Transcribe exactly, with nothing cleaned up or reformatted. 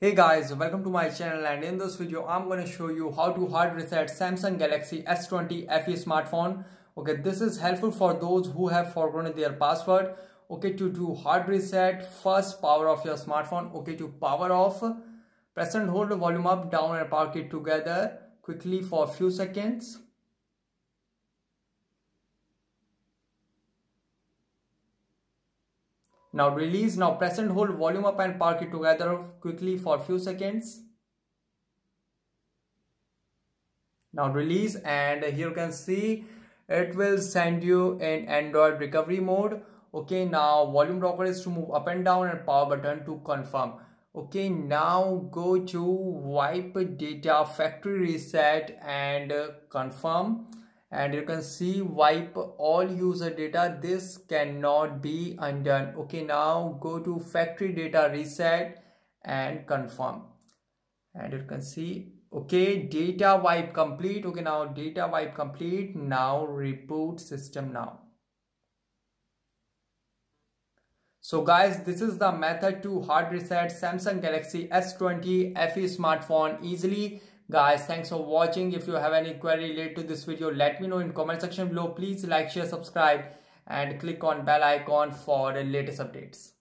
Hey guys, welcome to my channel, and in this video I'm going to show you how to hard reset Samsung Galaxy S twenty F E smartphone. Okay, this is helpful for those who have forgotten their password. Okay, to do hard reset, first power off your smartphone. Okay, to power off, press and hold the volume up, down and power key together quickly for a few seconds. Now release. Now press and hold volume up and power key together quickly for a few seconds. Now release, and here you can see it will send you in Android recovery mode. Okay, now volume rocker is to move up and down and power button to confirm. Okay, now go to wipe data factory reset and confirm. And you can see wipe all user data. This cannot be undone. Okay, now go to factory data reset and confirm. And you can see, okay, data wipe complete. Okay, now data wipe complete. Now reboot system now. So guys, this is the method to hard reset Samsung Galaxy S twenty F E smartphone easily. Guys, thanks for watching. If you have any query related to this video, let me know in comment section below. Please like, share, subscribe and click on bell icon for the latest updates.